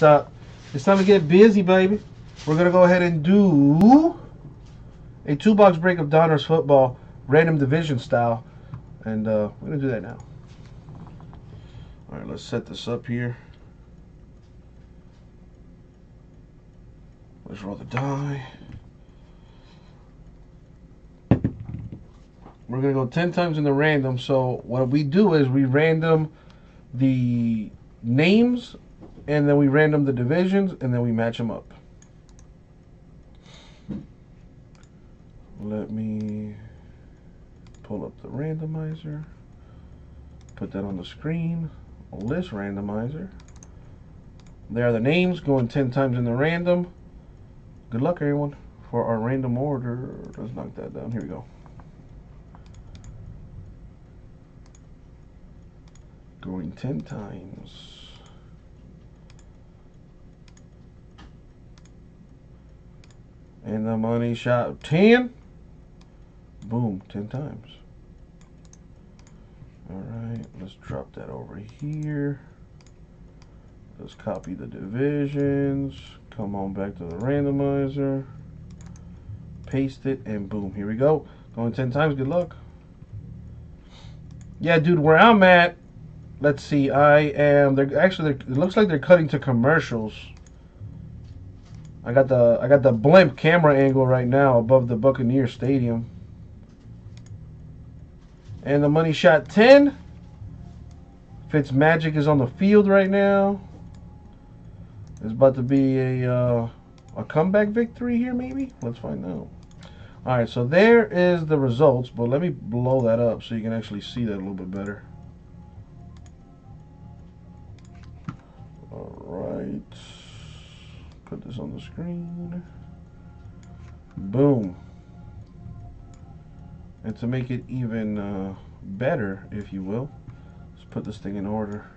What's up? It's time to get busy, baby. We're going to go ahead and do a 2-box break of Donruss football, random division style. And we're going to do that now. All right, let's set this up here. Let's roll the die. We're going to go 10 times in the random. So what we do is we random the names, and then we random the divisions, and then we match them up. Let me pull up the randomizer. Put that on the screen. List randomizer. There are the names going 10 times in the random. Good luck, everyone, for our random order. Let's knock that down. Here we go. Going 10 times. And the money shot 10. Boom, 10 times. All right, let's drop that over here. Let's copy the divisions. Come on back to the randomizer. Paste it, and boom, here we go. Going 10 times, good luck. Yeah, dude, where I'm at, let's see, it looks like they're cutting to commercials. I got the blimp camera angle right now above the Buccaneer Stadium. And the money shot 10. Fitzmagic is on the field right now. It's about to be a comeback victory here, maybe? Let's find out. All right, so there is the results, but let me blow that up so you can actually see that a little bit better. All right. Put this on the screen. Boom. And to make it even better, if you will, let's put this thing in order.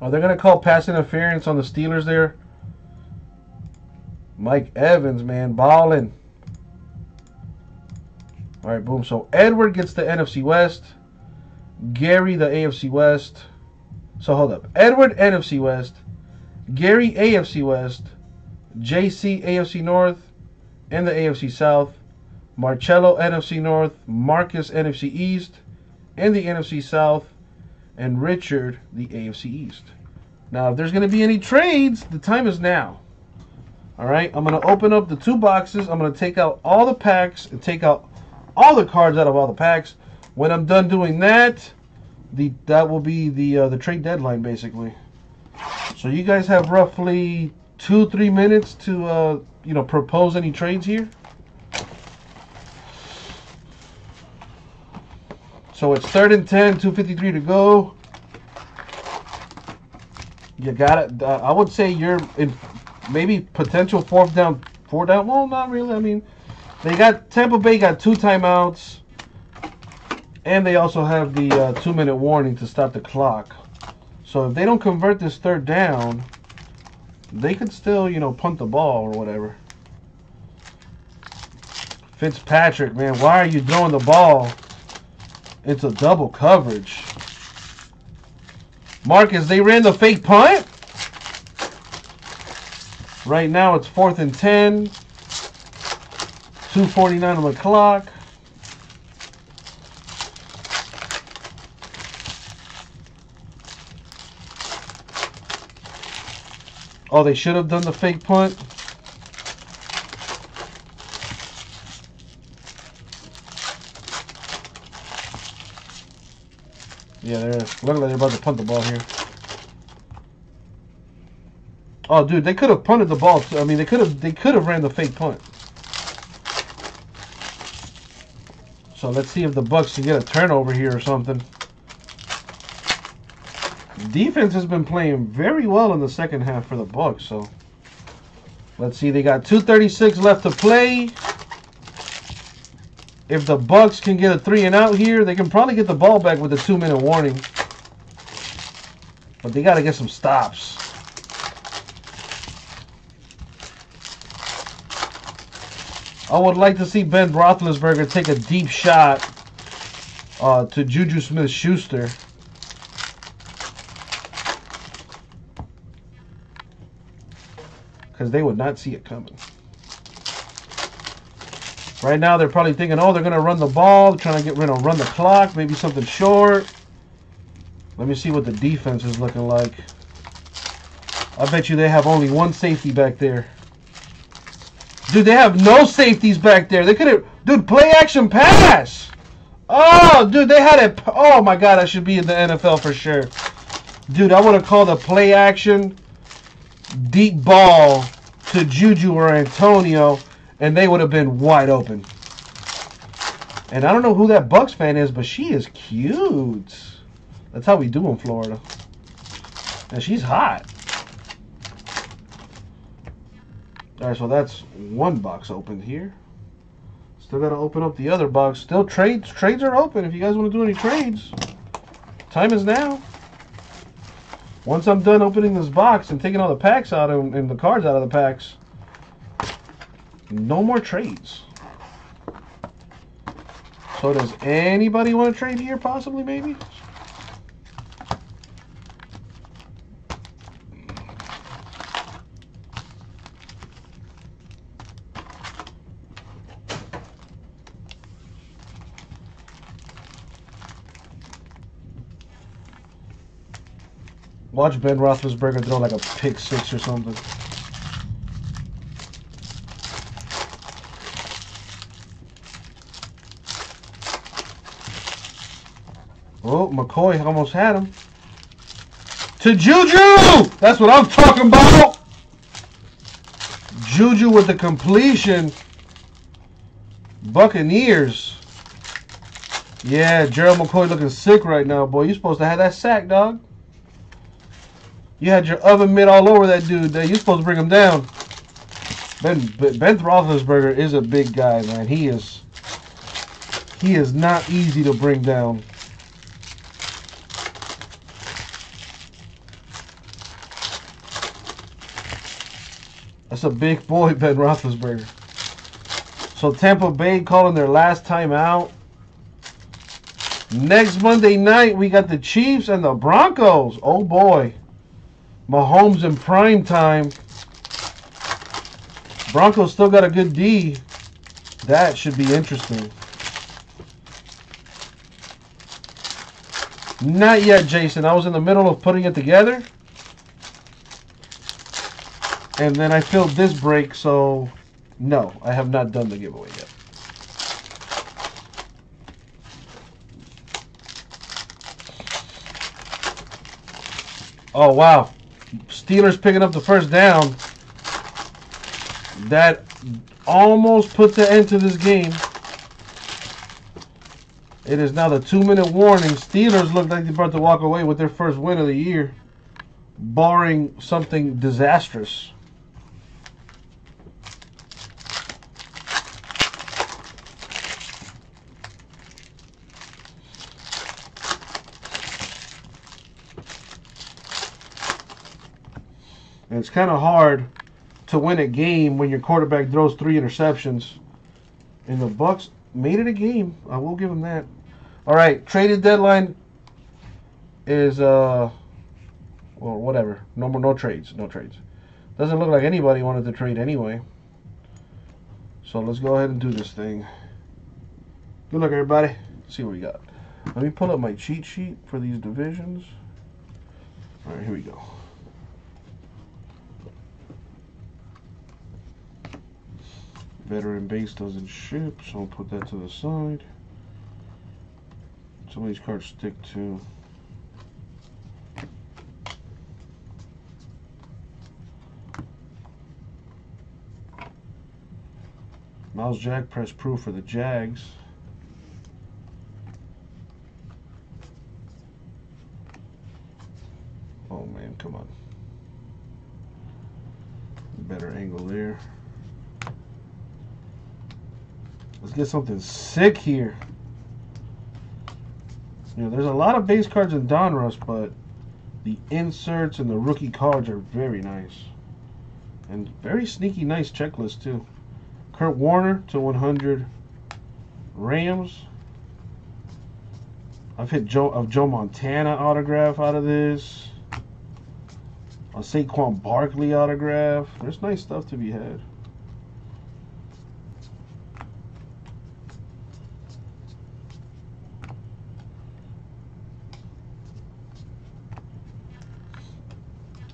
Oh, they're going to call pass interference on the Steelers there. Mike Evans, man, ballin'. All right, boom. So Edward gets the NFC West. Gary, the AFC West. So hold up. Edward, NFC West. Gary, AFC West. JC, AFC North. And the AFC South. Marcello, NFC North. Marcus, NFC East. And the NFC South. And Richard, the AFC East. Now, if there's going to be any trades, the time is now. All right. I'm going to open up the 2 boxes. I'm going to take out all the packs and take out all the cards out of all the packs. When I'm done doing that, that will be the trade deadline, basically. So you guys have roughly 2-3 minutes to you know, propose any trades here. So it's 3rd and 10, 2:53 to go. You got it. I would say you're in maybe potential 4th down. Well, not really. I mean, they got Tampa Bay got 2 timeouts. And they also have the 2-minute warning to stop the clock. So if they don't convert this 3rd down, they could still, you know, punt the ball or whatever. Fitzpatrick, man, why are you throwing the ball? It's a double coverage. Marcus, they ran the fake punt? Right now it's 4th and 10. 2:49 on the clock. Oh, they should have done the fake punt. Yeah, they're looking like they're about to punt the ball here. Oh, dude, they could have punted the ball. I mean, they could have ran the fake punt. So let's see if the Bucks can get a turnover here or something. Defense has been playing very well in the second half for the Bucks. So let's see. They got 2:36 left to play. If the Bucks can get a 3-and-out here, they can probably get the ball back with a 2-minute warning. But they got to get some stops. I would like to see Ben Roethlisberger take a deep shot to Juju Smith Schuster. Because they would not see it coming. Right now, they're probably thinking, oh, they're going to run the ball, trying to get rid of run the clock, maybe something short. Let me see what the defense is looking like. I bet you they have only one safety back there. Dude, they have no safeties back there. They could have, dude, play action pass. Oh, dude, they had it. Oh, my God, I should be in the NFL for sure. Dude, I want to call the play action deep ball to Juju or Antonio, and they would have been wide open. And I don't know who that Bucks fan is, but she is cute. That's how we do in Florida. And she's hot. All right, so that's one box opened here. Still got to open up the other box. Still trades. Trades are open if you guys want to do any trades. Time is now. Once I'm done opening this box and taking all the packs out and the cards out of the packs, no more trades. So does anybody want to trade here, possibly, maybe? Watch Ben Roethlisberger throw like a pick six or something. Oh, McCoy almost had him. To Juju! That's what I'm talking about! Juju with the completion. Buccaneers. Yeah, Gerald McCoy looking sick right now, boy. You're supposed to have that sack, dog. You had your oven mitt all over that dude. You're supposed to bring him down. Ben Roethlisberger is a big guy, man. He is not easy to bring down. That's a big boy, Ben Roethlisberger. So Tampa Bay calling their last time out. Next Monday night, we got the Chiefs and the Broncos. Oh, boy. Mahomes in prime time. Broncos still got a good D. That should be interesting. Not yet, Jason. I was in the middle of putting it together. And then I filled this break, so no, I have not done the giveaway yet. Oh, wow. Steelers picking up the first down. That almost put the end to this game. It is now the 2-minute warning. Steelers look like they're about to walk away with their first win of the year, barring something disastrous. And it's kind of hard to win a game when your quarterback throws 3 interceptions. And the Bucks made it a game. I will give them that. All right, trade deadline is, well, whatever. No more, no trades, no trades. Doesn't look like anybody wanted to trade anyway. So let's go ahead and do this thing. Good luck, everybody. Let's see what we got. Let me pull up my cheat sheet for these divisions. All right, here we go. Veteran base doesn't ship, so I'll put that to the side. Some of these cards stick to. Miles Jack press proof for the Jags. Oh man, come on. Better angle there. Let's get something sick here. You know, there's a lot of base cards in Donruss, but the inserts and the rookie cards are very nice. And very sneaky nice checklist, too. Kurt Warner to 100 Rams. I've hit Joe Montana autograph out of this. A Saquon Barkley autograph. There's nice stuff to be had.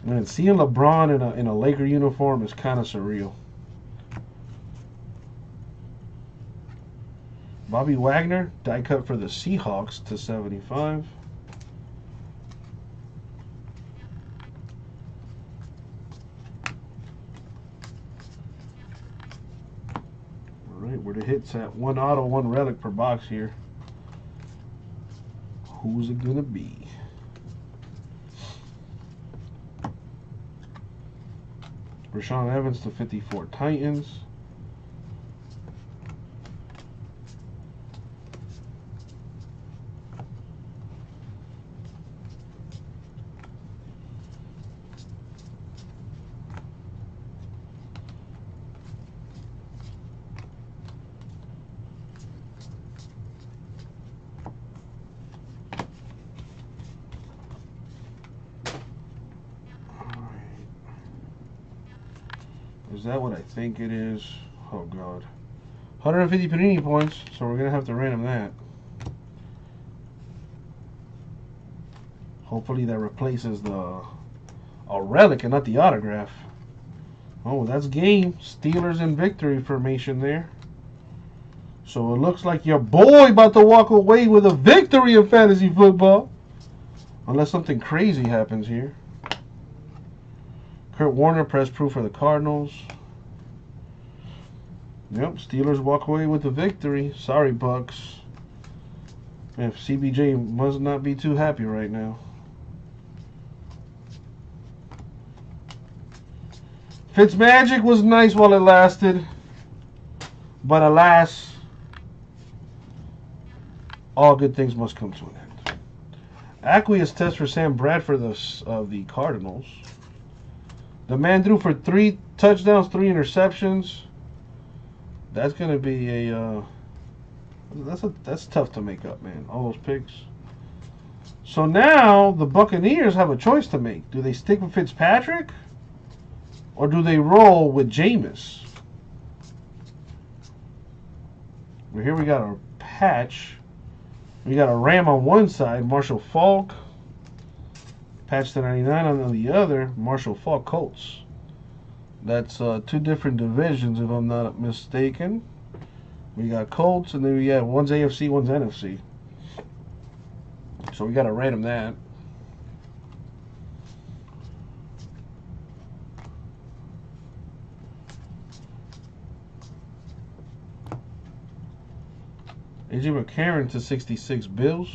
Man, seeing LeBron in a Laker uniform is kind of surreal. Bobby Wagner, die cut for the Seahawks /75. Alright, where the hits at? One auto, one relic per box here. Who's it gonna be? Rashawn Evans /54 Titans. Is that what I think it is? Oh god. 150 Panini points, so we're gonna have to random that. Hopefully that replaces a relic and not the autograph. Oh, that's game. Steelers in victory formation there. So it looks like your boy about to walk away with a victory in fantasy football. Unless something crazy happens here. Kurt Warner, press proof for the Cardinals. Yep, Steelers walk away with the victory. Sorry, Bucks. Man, CBJ must not be too happy right now. Fitzmagic was nice while it lasted. But alas, all good things must come to an end. Aqueous test for Sam Bradford of the Cardinals. The man threw for 3 touchdowns, 3 interceptions. That's gonna be that's tough to make up, man. All those picks. So now the Buccaneers have a choice to make. Do they stick with Fitzpatrick, or do they roll with Jameis? Well, here we got our patch. We got a Ram on one side, Marshall Faulk. Patch /99 on the other, Marshall Faulk Colts. That's 2 different divisions, if I'm not mistaken. We got Colts, and then we got one's AFC, one's NFC. So we got to random that. AJ McCarron /66 Bills.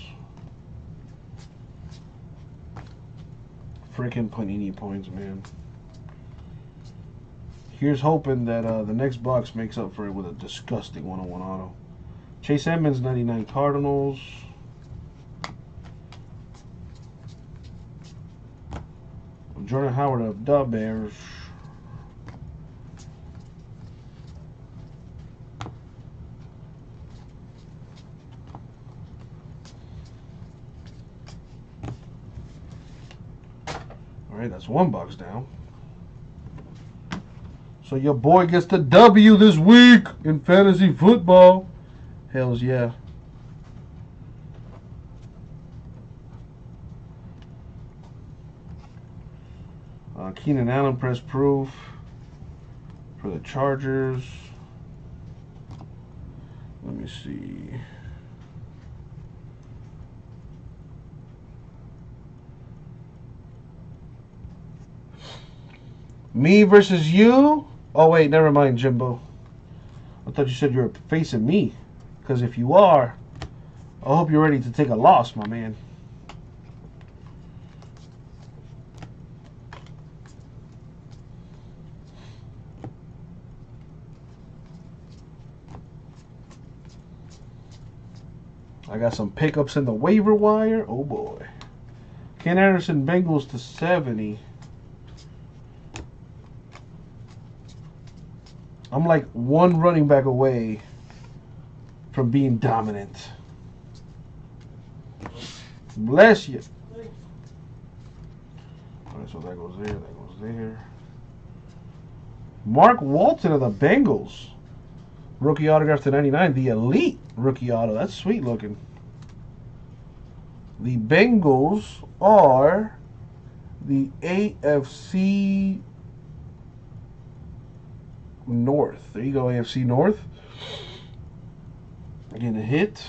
Freaking Panini points, man. Here's hoping that the next box makes up for it with a disgusting 101 auto. Chase Edmonds /99 Cardinals. Jordan Howard of the Bears. That's one box down. So your boy gets the W this week in fantasy football. Hells yeah. Keenan Allen, press proof for the Chargers. Let me see. Me versus you? Oh, wait, never mind, Jimbo. I thought you said you were facing me. Because if you are, I hope you're ready to take a loss, my man. I got some pickups in the waiver wire. Oh, boy. Ken Anderson, Bengals /70. I'm like 1 running back away from being dominant. Bless you. All right, so that goes there. That goes there. Mark Walton of the Bengals. Rookie autograph to 99. The Elite rookie auto. That's sweet looking. The Bengals are the AFC North. There you go, AFC North. Again, a hit.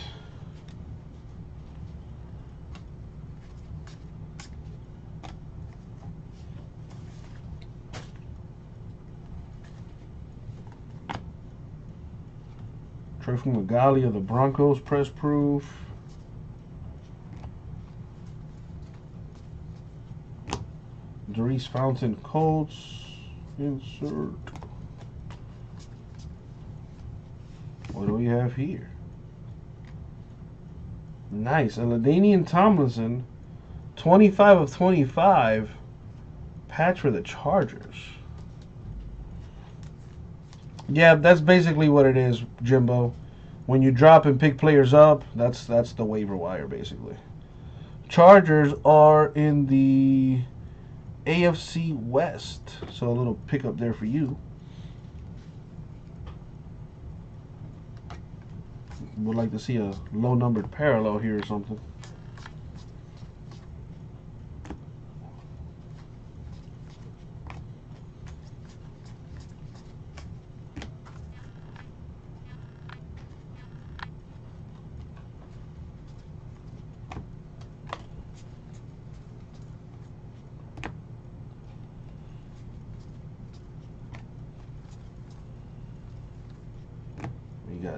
Troy Fumagalli of the Broncos, press proof. Darius Fountain, Colts, insert. What do we have here? Nice, a LaDainian Tomlinson, 25 of 25, patch for the Chargers. Yeah, that's basically what it is, Jimbo. When you drop and pick players up, that's the waiver wire, basically. Chargers are in the AFC West, so a little pickup there for you. Would like to see a low-numbered parallel here or something.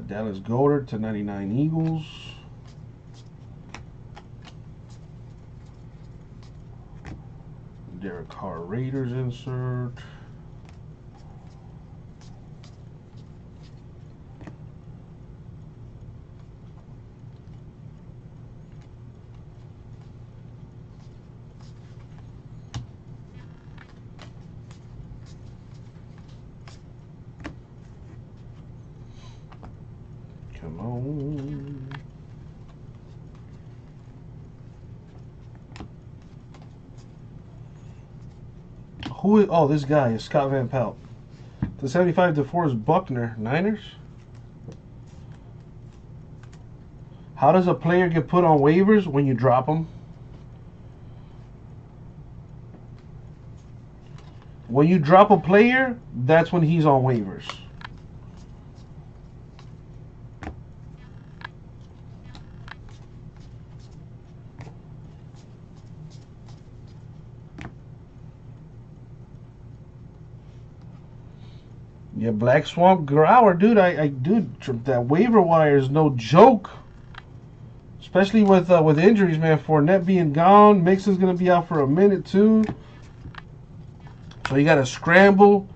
Dallas Goedert to 99 Eagles. Derek Carr Raiders insert. Who is, oh, this guy is Scott Van Pelt. The 75 DeForest Buckner, Niners. How does a player get put on waivers? When you drop him? When you drop a player, that's when he's on waivers. Yeah, Black Swamp Growler, dude. Dude, that waiver wire is no joke. Especially with injuries, man. Fournette being gone, Mixon's gonna be out for a minute too. So you gotta scramble,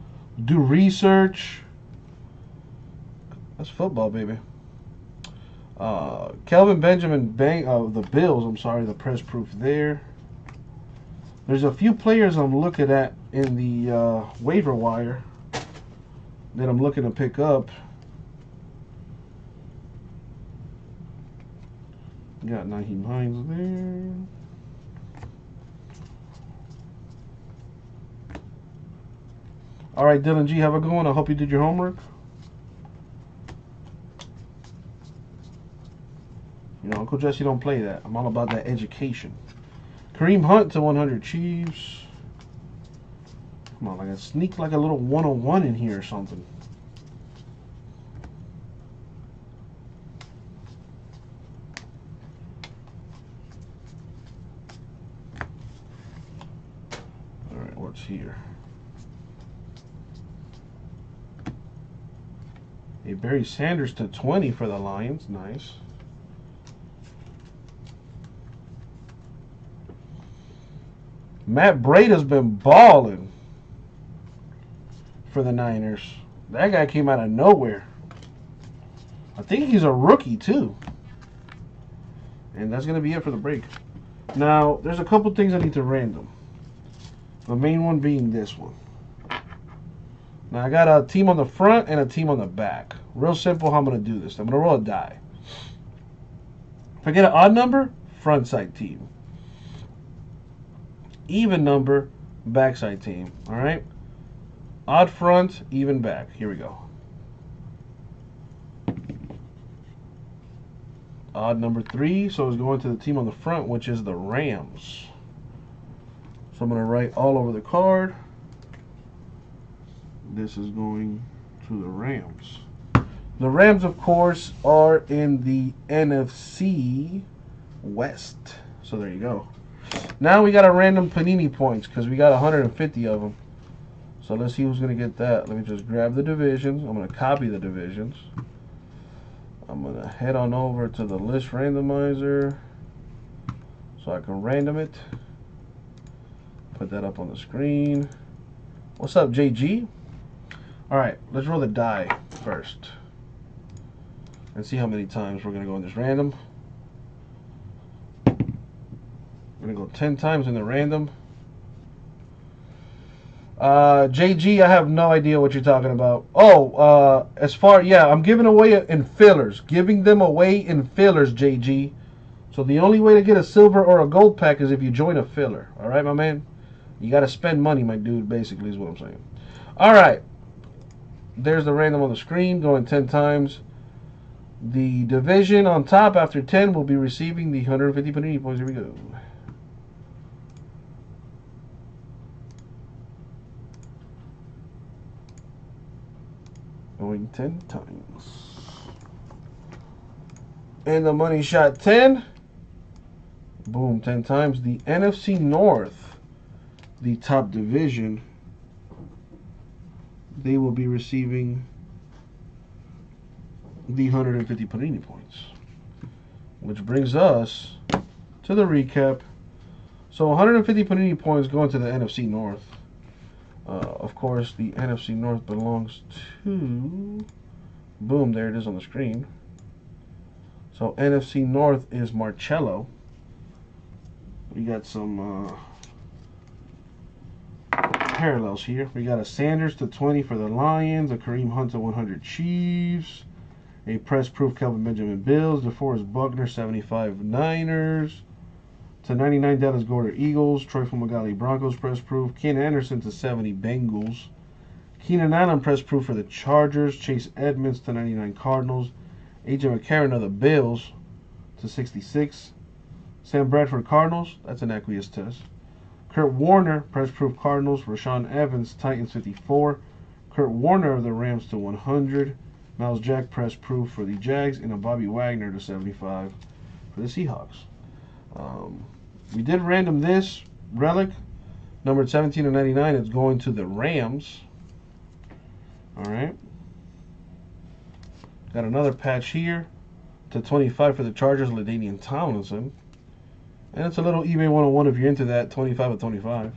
do research. That's football, baby. Kelvin Benjamin, the Bills. I'm sorry, the press proof there. There's a few players I'm looking at in the waiver wire that I'm looking to pick up. Got Nyheim Hines there. All right, Dylan G, have a good one. I hope you did your homework. You know, Uncle Jesse don't play that. I'm all about that education. Kareem Hunt to 100 Chiefs. Come on, like I sneak like a little 101 in here or something. All right, what's here? Hey, Barry Sanders to 20 for the Lions. Nice. Matt Breda's been balling for the Niners. That guy came out of nowhere. I think he's a rookie too. And that's going to be it for the break. Now, there's a couple things I need to random. The main one being this one. Now, I got a team on the front and a team on the back. Real simple how I'm going to do this. I'm going to roll a die. If I get an odd number, frontside team. Even number, backside team. All right. Odd front, even back. Here we go. Odd number 3, so it's going to the team on the front, which is the Rams. So I'm going to write all over the card. This is going to the Rams. The Rams, of course, are in the NFC West. So there you go. Now we got a random Panini points because we got 150 of them. So let's see who's going to get that. Let me just grab the divisions. I'm going to copy the divisions. I'm going to head on over to the list randomizer so I can random it. Put that up on the screen. What's up, JG? Alright, let's roll the die first and see how many times we're going to go in this random. We're going to go 10 times in the random. JG, I have no idea what you're talking about. Oh, I'm giving away in fillers. Giving them away in fillers, JG. So the only way to get a silver or a gold pack is if you join a filler. All right, my man? You got to spend money, my dude, basically is what I'm saying. All right. There's the random on the screen going 10 times. The division on top after 10 will be receiving the 150 Panini points. Here we go. Going 10 times. And the money shot 10. Boom, 10 times. The NFC North, the top division, they will be receiving the 150 Panini points. Which brings us to the recap. So 150 Panini points going to the NFC North. Of course, the NFC North belongs to... Boom, there it is on the screen. So, NFC North is Marcello. We got some parallels here. We got a Sanders to 20 for the Lions, a Kareem Hunt to 100 Chiefs, a press-proof Kelvin Benjamin Bills, DeForest Buckner, 75 Niners, to 99 Dallas Goedert Eagles, Troy Fumagalli Broncos press proof, Ken Anderson to 70 Bengals, Keenan Allen press proof for the Chargers, Chase Edmonds to 99 Cardinals, AJ McCarron of the Bills to 66, Sam Bradford Cardinals, that's an aqueous test, Kurt Warner press proof Cardinals, Rashawn Evans Titans 54, Kurt Warner of the Rams to 100, Miles Jack press proof for the Jags, and a Bobby Wagner to 75 for the Seahawks. We did random this relic, number 17 of 99. It's going to the Rams. All right. Got another patch here to 25 for the Chargers, LaDainian Tomlinson. And it's a little eBay 101 if you're into that, 25 of 25.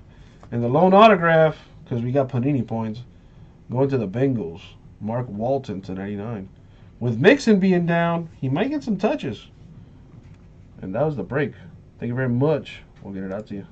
And the lone autograph, because we got Panini points, going to the Bengals, Mark Walton to 99. With Mixon being down, he might get some touches. And that was the break. Thank you very much. We'll get it out to you.